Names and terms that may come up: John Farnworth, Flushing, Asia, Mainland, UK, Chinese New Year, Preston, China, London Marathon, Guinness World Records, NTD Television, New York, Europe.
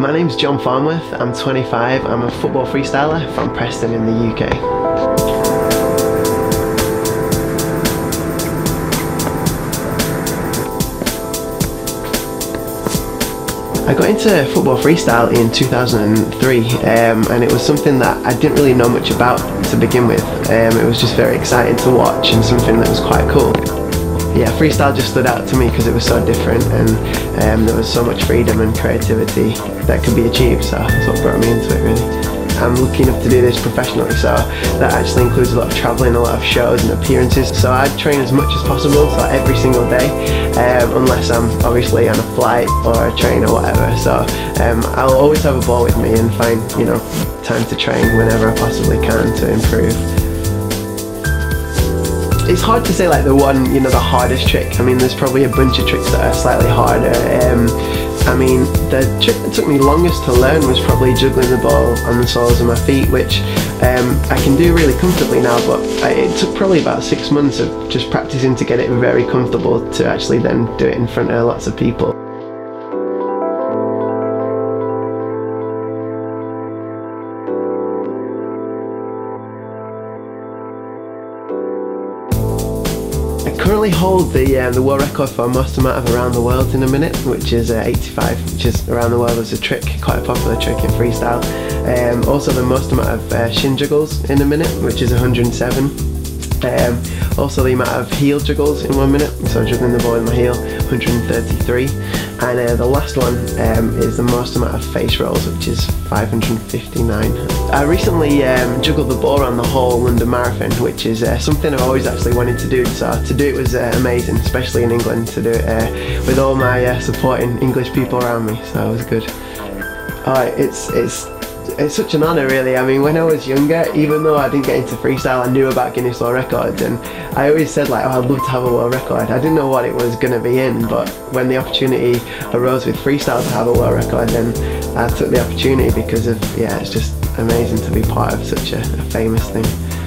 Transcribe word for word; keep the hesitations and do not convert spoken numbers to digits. My name's John Farnworth, I'm twenty-five, I'm a football freestyler from Preston in the U K. I got into football freestyle in two thousand three um, and it was something that I didn't really know much about to begin with. Um, it was just very exciting to watch and something that was quite cool. Yeah, freestyle just stood out to me because it was so different and um, there was so much freedom and creativity that could be achieved, so that's what brought me into it really. I'm lucky enough to do this professionally, so that actually includes a lot of travelling, a lot of shows and appearances. So I train as much as possible, so every single day, um, unless I'm obviously on a flight or a train or whatever. So um, I'll always have a ball with me and find, you know, time to train whenever I possibly can to improve. It's hard to say like the one, you know, the hardest trick. I mean, there's probably a bunch of tricks that are slightly harder. Um, I mean, the trick that took me longest to learn was probably juggling the ball on the soles of my feet, which um, I can do really comfortably now, but I, it took probably about six months of just practicing to get it very comfortable to actually then do it in front of lots of people. I currently hold the, uh, the world record for most amount of around the world in a minute, which is uh, eighty-five, which is around the world as a trick, quite a popular trick in freestyle. Um, also the most amount of uh, shin juggles in a minute, which is one hundred and seven. Um, also the amount of heel juggles in one minute, so juggling the ball in my heel, one hundred and thirty-three. And uh, the last one um, is the most amount of face rolls, which is five hundred and fifty-nine. I recently um, juggled the ball around the whole London Marathon, which is uh, something I've always actually wanted to do. So to do it was uh, amazing, especially in England, to do it uh, with all my uh, supporting English people around me. So it was good. Uh, it's it's. It's such an honour really. I mean, when I was younger, even though I didn't get into freestyle, I knew about Guinness World Records and I always said like, oh, I'd love to have a world record. I didn't know what it was going to be in, but when the opportunity arose with freestyle to have a world record, then I took the opportunity because of, yeah, it's just amazing to be part of such a, a famous thing.